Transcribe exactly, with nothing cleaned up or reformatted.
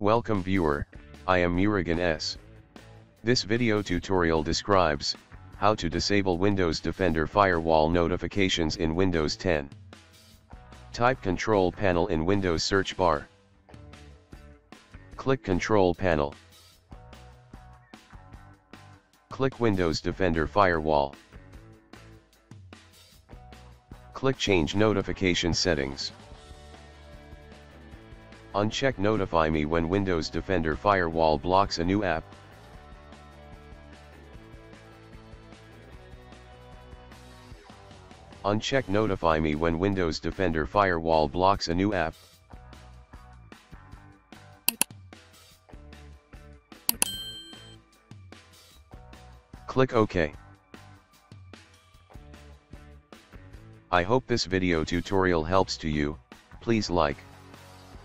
Welcome viewer, I am Murugan S. This video tutorial describes how to disable Windows Defender firewall notifications in Windows ten. Type Control Panel in Windows search bar. Click Control Panel. Click Windows Defender Firewall. Click Change Notification Settings. Uncheck Notify Me when Windows Defender Firewall blocks a new app. Uncheck Notify Me when Windows Defender Firewall blocks a new app. Click OK. I hope this video tutorial helps to you. Please like,